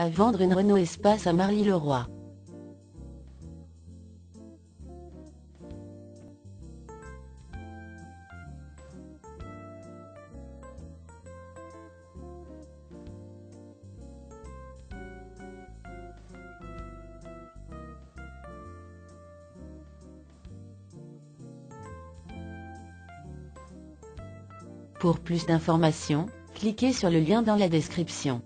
à vendre une Renault Espace à Marly-le-Roi. Pour plus d'informations, cliquez sur le lien dans la description.